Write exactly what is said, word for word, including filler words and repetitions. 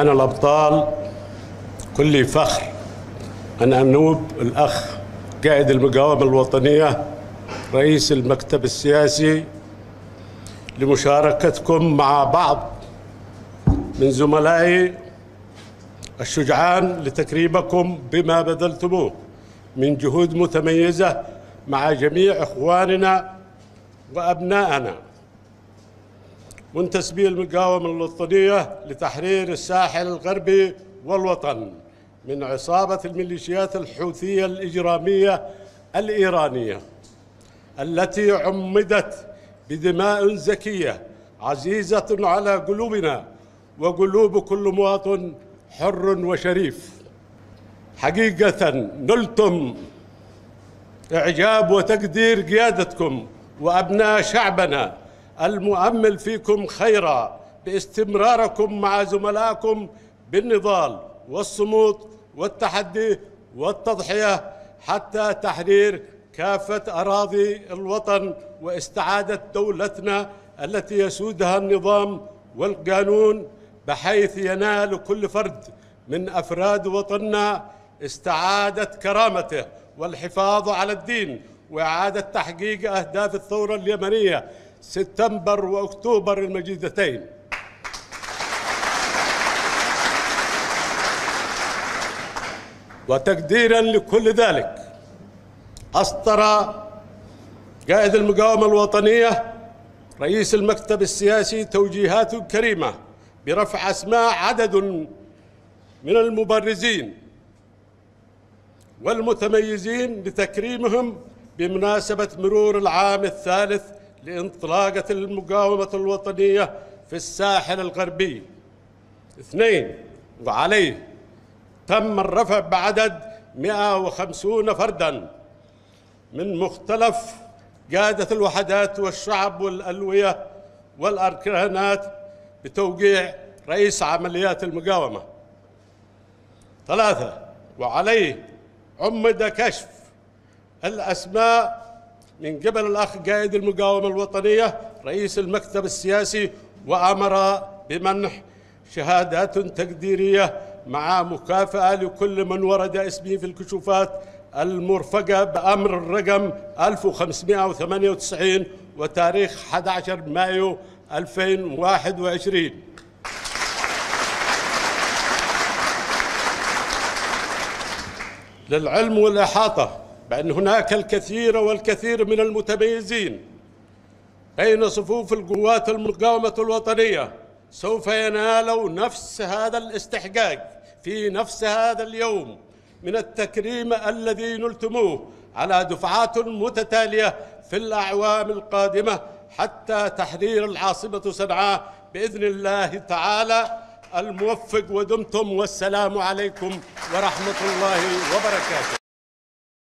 أنا الأبطال كلي فخر. أنا أنوب الأخ قائد المقاومة الوطنية رئيس المكتب السياسي لمشاركتكم مع بعض من زملائي الشجعان لتكريمكم بما بذلتموه من جهود متميزة مع جميع إخواننا وأبنائنا منتسبي المقاومة الوطنية لتحرير الساحل الغربي والوطن من عصابة الميليشيات الحوثية الإجرامية الإيرانية التي عمدت بدماء زكية عزيزة على قلوبنا وقلوب كل مواطن حر وشريف. حقيقة نلتم إعجاب وتقدير قيادتكم وأبناء شعبنا المؤمل فيكم خيرا باستمراركم مع زملائكم بالنضال والصمود والتحدي والتضحية حتى تحرير كافة أراضي الوطن واستعادة دولتنا التي يسودها النظام والقانون، بحيث ينال كل فرد من أفراد وطننا استعادة كرامته والحفاظ على الدين وإعادة تحقيق أهداف الثورة اليمنية سبتمبر وأكتوبر المجيدتين. وتقديراً لكل ذلك أصدر قائد المقاومة الوطنية رئيس المكتب السياسي توجيهات كريمة برفع أسماء عدد من المبرزين والمتميزين لتكريمهم بمناسبة مرور العام الثالث لانطلاقة المقاومة الوطنية في الساحل الغربي. اثنين، وعليه تم الرفع بعدد مئة وخمسين فرداً من مختلف قادة الوحدات والشعب والألوية والأركانات بتوقيع رئيس عمليات المقاومة. ثلاثة، وعليه عمد كشف الأسماء من قبل الأخ قائد المقاومة الوطنية رئيس المكتب السياسي وأمر بمنح شهادات تقديرية مع مكافأة لكل من ورد اسمه في الكشوفات المرفقة بأمر الرقم ألف وخمسمئة وثمانية وتسعين وتاريخ أحد عشر مايو ألفين وواحد وعشرين. للعلم والإحاطة بأن هناك الكثير والكثير من المتميزين بين صفوف القوات المقاومة الوطنية سوف ينالوا نفس هذا الاستحقاق في نفس هذا اليوم من التكريم الذي نلتموه على دفعات متتالية في الأعوام القادمة حتى تحرير العاصمة صنعاء بإذن الله تعالى الموفق، ودمتم والسلام عليكم ورحمة الله وبركاته.